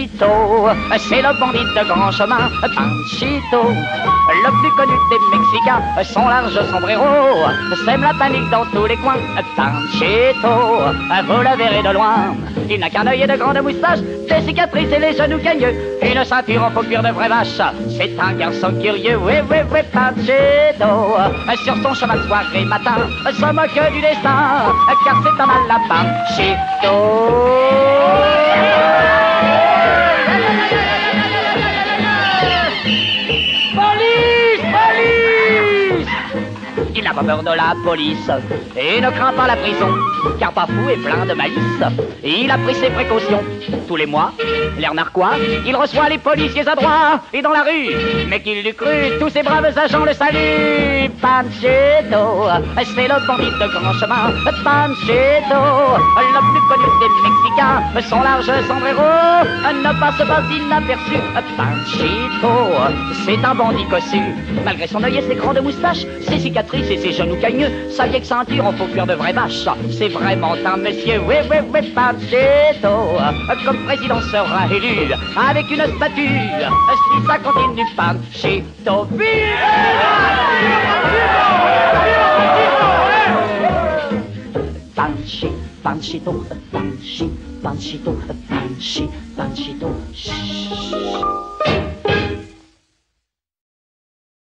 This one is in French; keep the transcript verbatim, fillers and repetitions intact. Conchito, c'est le bandit de grand chemin, Panchito, le plus connu des Mexicains. Son large sombrero sème la panique dans tous les coins. Panchito, vous le verrez de loin, il n'a qu'un œil et de grandes moustaches, des cicatrices et les genoux cagneux, une ceinture en paupières de vraie vache. C'est un garçon curieux, oui, oui, oui, Panchito, sur son cheval soir et matin, se moque du destin, car c'est un malapin, Panchito. Il n'a pas peur de la police et ne craint pas la prison, car pas fou et plein de malice, il a pris ses précautions. Tous les mois, l'air narquois, il reçoit les policiers à droit et dans la rue, mais qu'il l'eût cru, tous ces braves agents le saluent. Panchito, c'est le bandit de grand chemin, Panchito, le plus connu des Mexicains. Son large sombrero ne passe pas inaperçu. Panchito, c'est un bandit cossu, malgré son œil et ses grandes moustaches, ses cicatrices et ses genoux cagneux, sa vieille ceinture en faux cuir de vraie vache. C'est vraiment un monsieur, oui, oui, oui, Panchito. Comme président sera élu, avec une statue, si ça continue, Panchito. Panchi, Panchito, Panchi, Panchito, Panchi, Panchito.